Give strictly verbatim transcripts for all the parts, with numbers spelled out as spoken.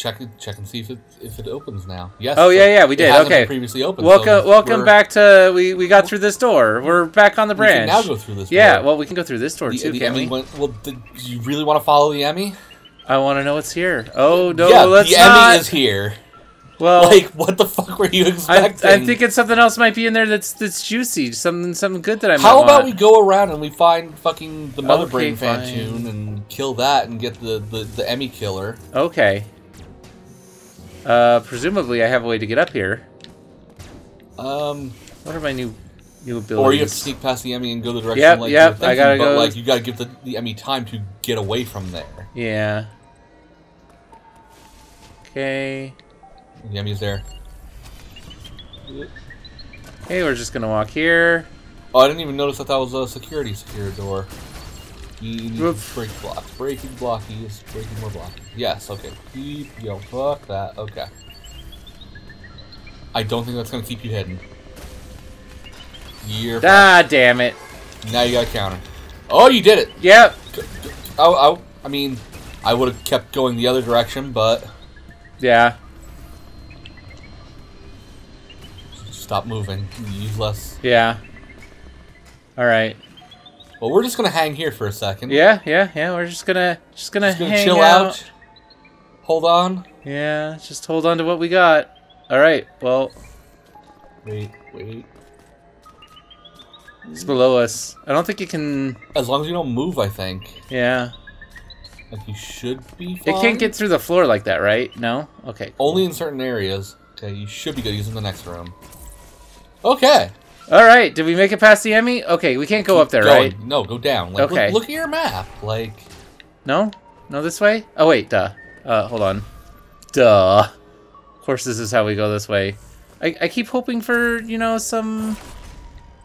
check it, check and see if it if it opens now. Yes. Oh yeah, yeah, we did. It hasn't okay. Been previously opened. Welcome, so welcome back to we we got through this door. We're back on the branch. We can now go through this. Yeah. Door. Well, we can go through this door the, too. The can we? Went, well, did you really want to follow the E M M I? I want to know what's here. Oh no, yeah, let's the not. E M M I is here. Well, like, what the fuck were you expecting? I'm, I'm thinking something else might be in there that's that's juicy, something something good that I might How about want. we go around and we find fucking the Mother okay, Brain fine. Fantoon and kill that and get the, the, the E M M I killer. Okay. Uh, presumably I have a way to get up here. Um, What are my new new abilities? Or you have to sneak past the E M M I and go the direction yep, like yep, you're thinking, I gotta but go. like you gotta give the, the E M M I time to get away from there. Yeah. Okay. Yeah, he's there. Hey, we're just gonna walk here. Oh, I didn't even notice that that was a security secure door. Oops. Break block, breaking blockies, breaking more blockies. Yes, okay. Keep, yo, fuck that. Okay. I don't think that's gonna keep you hidden. You're ah, fucked. Damn it! Now you got a counter. Oh, you did it. Yep. I, I, I mean, I would have kept going the other direction, but yeah. Stop moving. Use less. Yeah. All right. Well, we're just gonna hang here for a second. Yeah, yeah, yeah. We're just gonna, just gonna, just gonna hang chill out. out. Hold on. Yeah, just hold on to what we got. All right. Well. Wait, wait. It's below us. I don't think you can. As long as you don't move, I think. Yeah. Like you should be fine. It can't get through the floor like that, right? No. Okay. Only in certain areas. Okay, you should be good. Use in the next room. Okay. All right. Did we make it past the E M M I? Okay, we can't go Keep up there, going. right? No, go down. Like, okay. Look, look at your map. Like, no, no, this way. Oh wait, duh. Uh, hold on. Duh. Of course, this is how we go this way. I, I keep hoping for you know some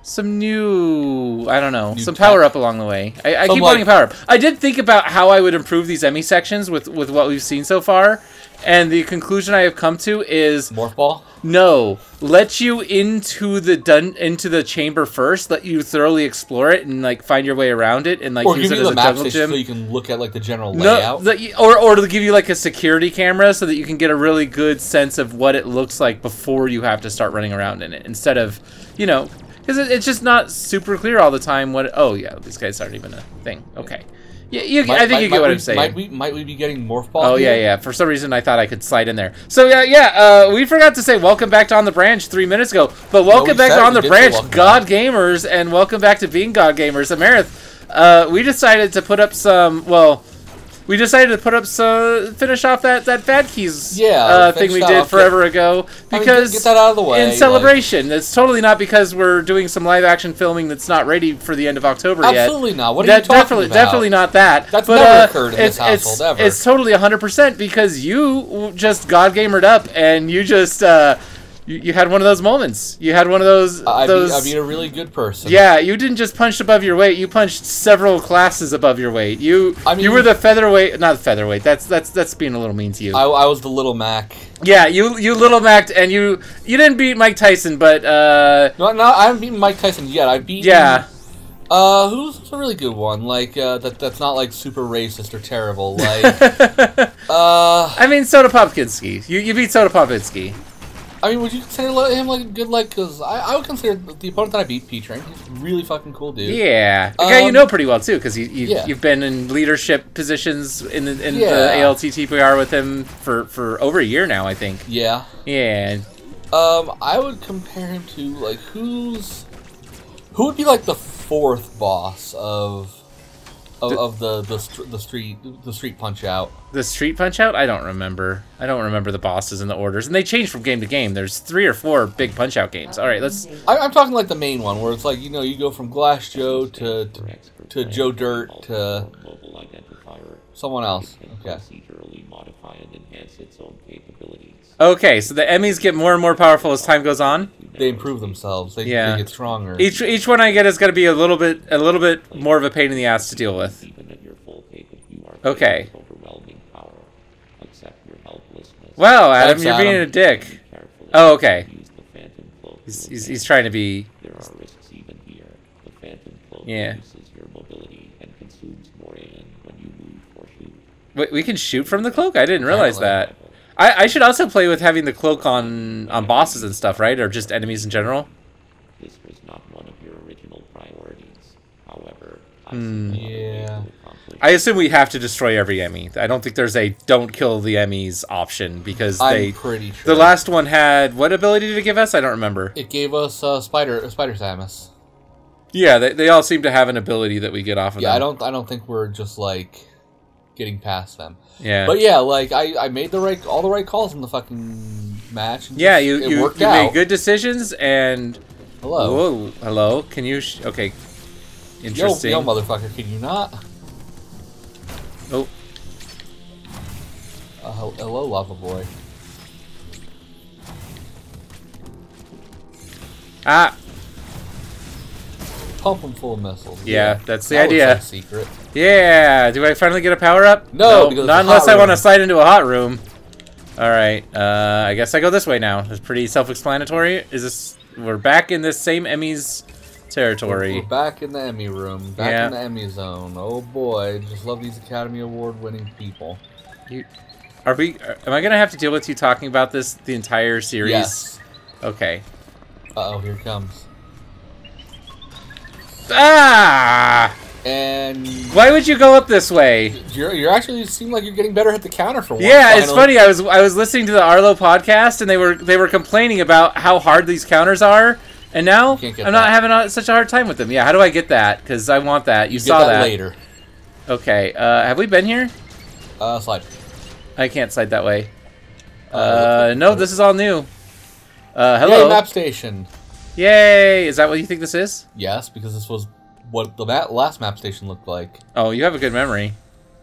some new I don't know new some tech. power up along the way. I, I keep like, wanting power up. I did think about how I would improve these E M M I sections with with what we've seen so far. And the conclusion I have come to is Morph Ball? No. Let you into the dun into the chamber first, let you thoroughly explore it and like find your way around it and like or use give it you as a jungle gym. So you can look at like the general layout. No, the, or or to give you like a security camera so that you can get a really good sense of what it looks like before you have to start running around in it. Instead of, you know, because it, it's just not super clear all the time what it, oh yeah, these guys aren't even a thing. Okay. Yeah, you, might, I think might, you get what we, I'm saying. Might we, might we be getting Morph Ball? Oh, yeah, yeah. For some reason, I thought I could slide in there. So, yeah, yeah. Uh, we forgot to say welcome back to On the Branch three minutes ago. But welcome no, back to On the Branch, God back. Gamers, and welcome back to Being God Gamers. Amarith, uh, we decided to put up some, well, we decided to put up some, finish off that, that Bad Keys yeah, uh, thing we did off. forever ago. Because I mean, get that out of the way, in celebration. Like, it's totally not because we're doing some live-action filming that's not ready for the end of October absolutely yet. Absolutely not. What are that, you talking definitely, about? Definitely not that. That's but, never uh, occurred in it's, this household, it's, ever. It's totally one hundred percent because you just God-gamered up and you just... Uh, You, you had one of those moments. You had one of those... I'd, those... Be, I'd be a really good person. Yeah, you didn't just punch above your weight. You punched several classes above your weight. You I mean, you were the featherweight... Not the featherweight. That's that's that's being a little mean to you. I, I was the little Mac. Yeah, you you little Mac'd, and you you didn't beat Mike Tyson, but... Uh, no, no, I haven't beaten Mike Tyson yet. I beat... Yeah. Uh, who's a really good one? Like, uh, that, that's not, like, super racist or terrible. Like, uh... I mean, Soda Popinski. You, you beat Soda Popinski. I mean, would you consider him like a good like? Because I, I would consider the opponent that I beat, Petring. He's a really fucking cool dude. Yeah, the guy um, you know pretty well too, because you, you yeah. you've been in leadership positions in the, in yeah. the A L T T P R with him for for over a year now, I think. Yeah. Yeah. Um, I would compare him to like who's who would be like the fourth boss of of, the, of the the the street the street punch out. The Street Punch-Out? I don't remember. I don't remember the bosses and the orders. And they change from game to game. There's three or four big Punch-Out games. All right, let's... I, I'm talking like the main one, where it's like, you know, you go from Glass Joe to to, to Joe Dirt to someone else. Okay. Okay, so the E M M Is get more and more powerful as time goes on? They improve themselves. They, yeah. they get stronger. Each each one I get is going to be a little bit a little bit more of a pain in the ass to deal with. Okay. Wow, Adam, Thanks, you're Adam. being a dick. Oh, okay. He's, he's, he's trying to be... Yeah. We, we can shoot from the cloak? I didn't realize that. I, I should also play with having the cloak on, on bosses and stuff, right? Or just enemies in general? This was not one of your original priorities. However, I mm. yeah. I assume we have to destroy every E M M I. I don't think there's a don't kill the E M M Is option, because I'm they pretty sure. The last one had what ability did it give us? I don't remember. It gave us uh, spider spider Samus. Yeah, they they all seem to have an ability that we get off of yeah, them. Yeah, I don't I don't think we're just like getting past them. Yeah. But yeah, like I, I made the right all the right calls in the fucking match. And yeah, just, you it you, worked you out. made good decisions and hello. Whoa, hello. Can you sh okay. Interesting. Yo, yo motherfucker, can you not? Oh. Uh, hello, Lava Boy. Ah! Pump him full of missiles. Yeah, yeah. that's the that idea. Was secret. Yeah! Do I finally get a power up? No! no not unless I want to slide into a hot room. Alright, uh, I guess I go this way now. It's pretty self explanatory. Is this. We're back in this same Emmy's territory. We're back in the Emmy room, back yeah. in the Emmy zone. Oh boy, just love these Academy Award-winning people. You, are we? Are, am I gonna have to deal with you talking about this the entire series? Yes. Okay. Uh oh, here it comes. Ah! And why would you go up this way? You're, you're actually you seem like you're getting better at the counter for once. Yeah, finally. It's funny. I was I was listening to the Arlo podcast, and they were they were complaining about how hard these counters are. And now, I'm that. not having such a hard time with them. Yeah, how do I get that? Because I want that. You, you saw get that, that later. Okay, uh, have we been here? Uh, slide. I can't slide that way. Uh, uh no, this is all new. Uh, hello. Yay, map station. Yay! Is that what you think this is? Yes, because this was what the ma last map station looked like. Oh, you have a good memory.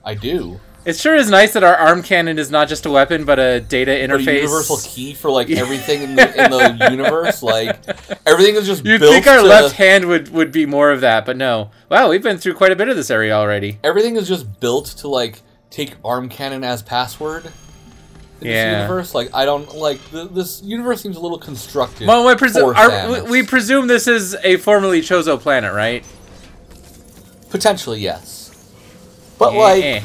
I do. It sure is nice that our arm cannon is not just a weapon, but a data interface. But a universal key for, like, everything in, the, in the universe. Like, everything is just You'd built You'd think our to... left hand would, would be more of that, but no. Wow, we've been through quite a bit of this area already. Everything is just built to, like, take arm cannon as password in yeah. this universe. Like, I don't, like, th this universe seems a little constructed. Well, we, presu our, we presume this is a formerly Chozo planet, right? Potentially, yes. But, yeah. like...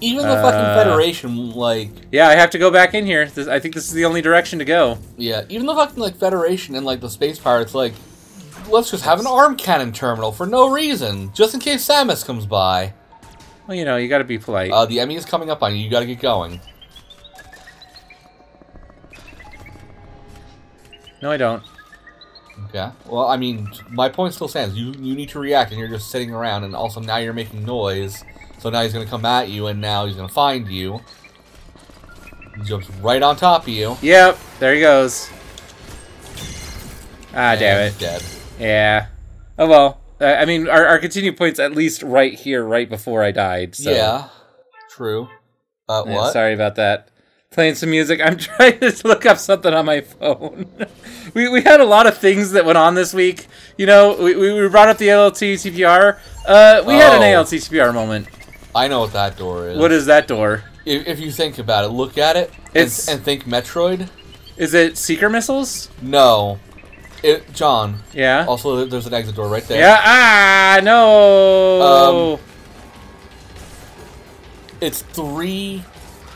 Even the fucking uh, Federation, like... Yeah, I have to go back in here. This, I think this is the only direction to go. Yeah, even the fucking, like, Federation and, like, the Space Pirates, like... Let's just have an arm cannon terminal for no reason. Just in case Samus comes by. Well, you know, you gotta be polite. Uh, the Emmy is coming up on you. You gotta get going. No, I don't. Okay. Well, I mean, my point still stands. You, you need to react, and you're just sitting around, and also now you're making noise... So now he's going to come at you, and now he's going to find you. He jumps right on top of you. Yep, there he goes. Ah, and damn it. He's dead. Yeah. Oh, well. I mean, our, our continue point's at least right here, right before I died. So. Yeah, true. Uh, what? Yeah, sorry about that. Playing some music. I'm trying to look up something on my phone. we, we had a lot of things that went on this week. You know, we, we brought up the A L T T P R. Uh, we oh. had an A L T T P R moment. I know what that door is. What is that door? If, if you think about it, look at it it's, and, and think Metroid. Is it Seeker Missiles? No. It, John. Yeah? Also, there's an exit door right there. Yeah, ah, no! Um, it's three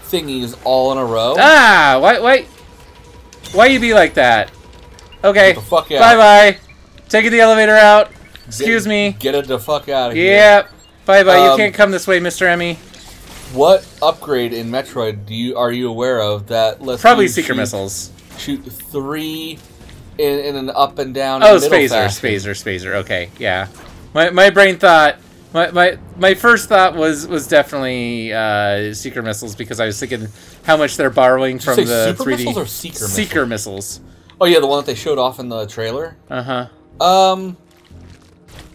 thingies all in a row. Ah, why, why, why you be like that? Okay, bye-bye. Taking the elevator out. Excuse get, me. Get it the fuck out of yeah. here. Yeah. Bye bye. Um, you can't come this way, Mister Emmy. What upgrade in Metroid do you are you aware of that lets probably Seeker Missiles shoot three in, in an up and down? Oh, and Spazer, fashion. Spazer, Spazer. Okay, yeah. My my brain thought my my, my first thought was was definitely uh, Seeker Missiles because I was thinking how much they're borrowing Did from you say the super three D missiles or Seeker missiles? Seeker missiles. Oh yeah, the one that they showed off in the trailer. Uh huh. Um.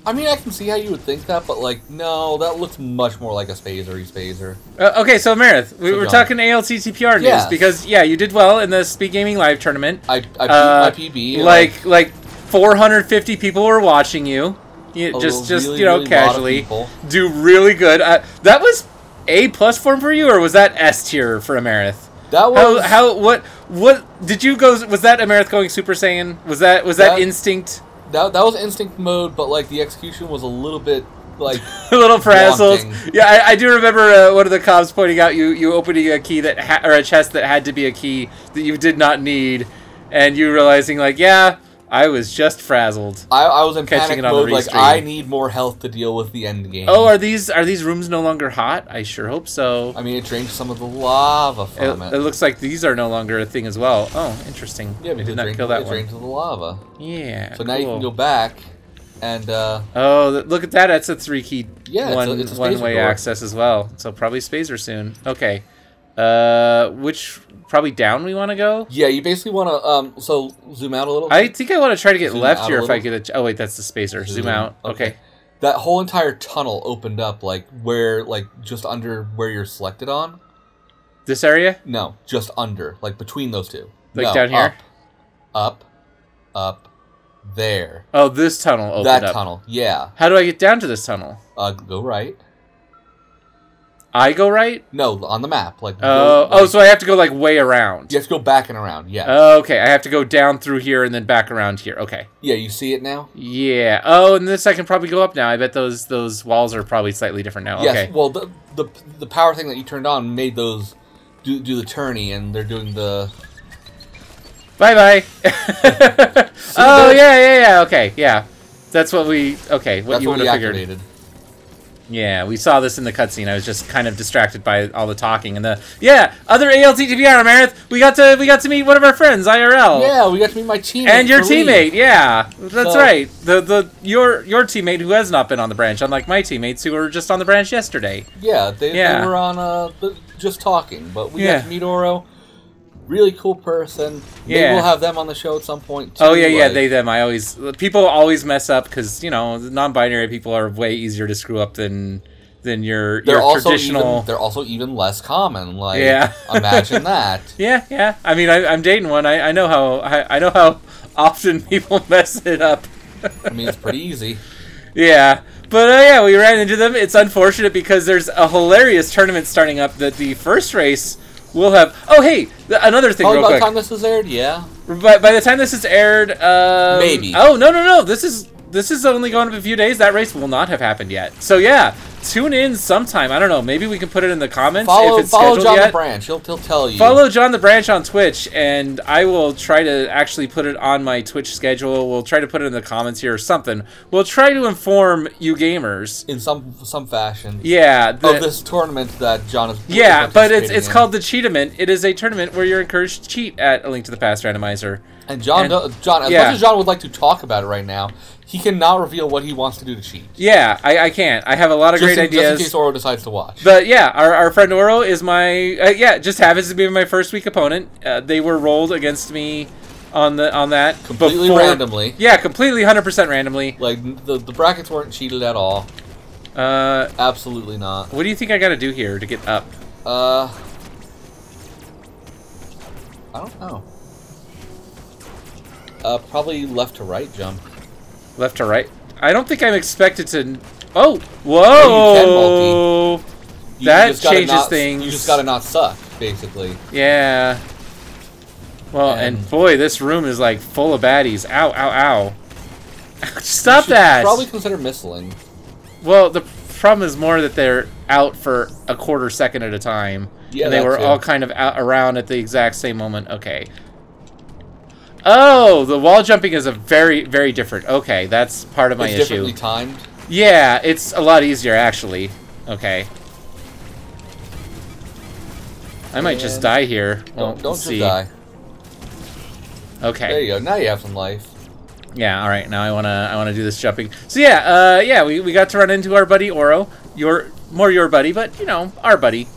I mean, I can see how you would think that, but, like, no, that looks much more like a Spazer-y Spazer. Uh, okay, so, Meredith, we so were John. talking A L T T P R news, yes. because, yeah, you did well in the Speed Gaming Live tournament. I, I, uh, I P B. Like, like, like, four hundred fifty people were watching you, you just, just really, you know, really casually. Do really good. Uh, that was A plus form for you, or was that S tier for Meredith? That was... How, how, what, what, did you go, was that Meredith going Super Saiyan? Was that, was that, that... instinct... That, that was instinct mode, but like the execution was a little bit like little frazzles. Yeah, I, I do remember uh, one of the cops pointing out you you opening a key that ha or a chest that had to be a key that you did not need, and you realizing like, yeah, I was just frazzled. I, I was in panic mode. Like, I need more health to deal with the end game. Oh, are these are these rooms no longer hot? I sure hope so. I mean, it drained some of the lava from it. It, it looks like these are no longer a thing as well. Oh, interesting. Yeah, we did not kill that one. It drained to the lava. Yeah. So now you can go back, and uh, oh, look at that! That's a three-key yeah, one it's a, it's a one-way access as well. So probably Spazer soon. Okay. Uh, which probably down we want to go? Yeah, you basically want to, um, so zoom out a little bit. I think I want to try to get zoom left here if I get a, oh wait, that's the Spazer. Zoom, zoom out. Okay. Okay. That whole entire tunnel opened up, like, where, like, just under where you're selected on. This area? No, just under, like, between those two. Like no, down here? Up, up, up, there. Oh, this tunnel opened that up. That tunnel, yeah. How do I get down to this tunnel? Uh, go right. I go right? No, on the map. Like, uh, like, oh, so I have to go like way around. You have to go back and around, yeah. Oh, okay, I have to go down through here and then back around here. Okay. Yeah, you see it now? Yeah. Oh, and this I can probably go up now. I bet those those walls are probably slightly different now. Yes, okay. Well, the, the the power thing that you turned on made those do, do the tourney, and they're doing the... Bye-bye. Oh, yeah, yeah, yeah, okay, yeah. That's what we... Okay, what That's you would have figured. Activated. Yeah, we saw this in the cutscene. I was just kind of distracted by all the talking and the yeah. Other A L T T P R, Meredith. We got to we got to meet one of our friends, I R L. Yeah, we got to meet my teammate and your teammate. Yeah, that's so, right. The the your your teammate who has not been on the branch, unlike my teammates who were just on the branch yesterday. Yeah, they, yeah. they were on uh just talking, but we yeah. got to meet Oro. Really cool person. Maybe yeah. we'll have them on the show at some point too. Oh yeah, yeah, like, they, them. I always people always mess up because you know non-binary people are way easier to screw up than than your, they're your also traditional. Even, they're also even less common. Like, yeah. Imagine that. Yeah, yeah. I mean, I, I'm dating one. I, I know how I, I know how often people mess it up. I mean, it's pretty easy. Yeah. But, uh, yeah, we ran into them. It's unfortunate because there's a hilarious tournament starting up that the first race we'll have... Oh, hey! Another thing oh, real quick. By the time this is aired, yeah. By, by the time this is aired... Um, Maybe. Oh, no, no, no. This is this is only going up a few days. That race will not have happened yet. So, yeah. Tune in sometime. I don't know. Maybe we can put it in the comments follow, if it's scheduled yet. Follow John the Branch. He'll, he'll tell you. Follow John the Branch on Twitch, and I will try to actually put it on my Twitch schedule. We'll try to put it in the comments here or something. We'll try to inform you gamers in some some fashion. Yeah, the, of this tournament that John is. Yeah, but it's it's in. called the Cheatament. It is a tournament where you're encouraged to cheat at A Link to the Past Randomizer. And John, and, does, John, as yeah. much as John would like to talk about it right now, he cannot reveal what he wants to do to cheat. Yeah, I, I can't. I have a lot of just great in, ideas. Just in case Oro decides to watch. But yeah, our, our friend Oro is my... Uh, yeah, just happens to be my first week opponent. Uh, they were rolled against me on the on that. Completely before, randomly. Yeah, completely one hundred percent randomly. Like, the, the brackets weren't cheated at all. Uh, Absolutely not. What do you think I got to do here to get up? Uh, I don't know. Uh, probably left to right jump. Left to right. I don't think I'm expected to. Oh, whoa! You that you changes not, things. You just gotta not suck, basically. Yeah. Well, and, and boy, this room is like full of baddies. Ow! Ow! Ow! Stop you that! Probably consider missiling. Well, the problem is more that they're out for a quarter second at a time, yeah, and they were too. all kind of out around at the exact same moment. Okay. Oh, the wall jumping is a very, very different. Okay, that's part of my issue. It's differently timed? Yeah, it's a lot easier, actually. Okay. I might and just die here. Well, don't don't see. just die. Okay. There you go. Now you have some life. Yeah, all right. Now I want to I wanna do this jumping. So, yeah, uh, yeah, we, we got to run into our buddy, Oro. Your, more your buddy, but, you know, our buddy.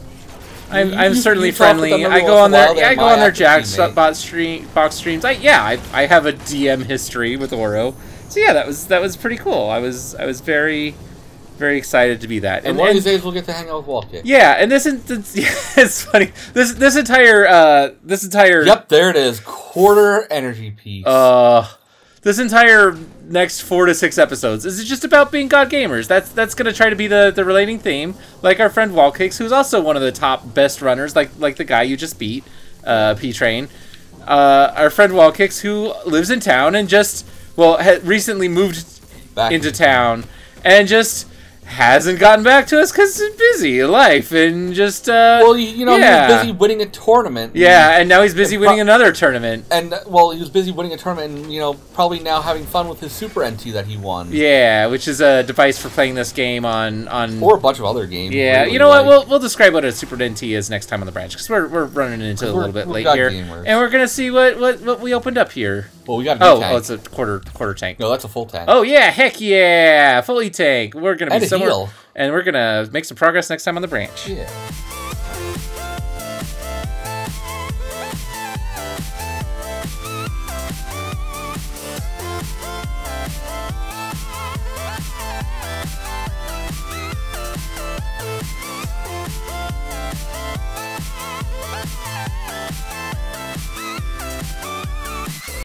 I'm, I'm certainly friendly. I go on their, I go on their Jackbox stream, box streams. I, yeah, I, I have a D M history with Oro, so yeah, that was that was pretty cool. I was I was very, very excited to be that. And, and one and, of these days we'll get to hang out with WallKix. Yeah, and this is yeah, it's funny. This this entire uh, this entire yep, there it is, quarter energy piece. Uh, this entire next four to six episodes is just about being god gamers. That's that's gonna try to be the the relating theme, like our friend WallKix, who's also one of the top best runners, like like the guy you just beat, uh, Petring. Uh, our friend WallKix, who lives in town and just well had recently moved Back into town and just hasn't gotten back to us because it's busy life and just uh well you, you know yeah. he was busy winning a tournament yeah and, and now he's busy winning another tournament and well he was busy winning a tournament and you know probably now having fun with his Super N T that he won, yeah which is a device for playing this game on on or a bunch of other games. yeah really you know like. what we'll, we'll describe what a Super N T is next time on the branch, because we're, we're running into we're, a little bit late here and we're gonna see what, what what we opened up here. Well, we got a new oh, tank. oh it's a quarter quarter tank. No, that's a full tank. Oh yeah, heck yeah, fully tank. We're gonna be and somewhere, heal. and we're gonna make some progress next time on the branch. Yeah.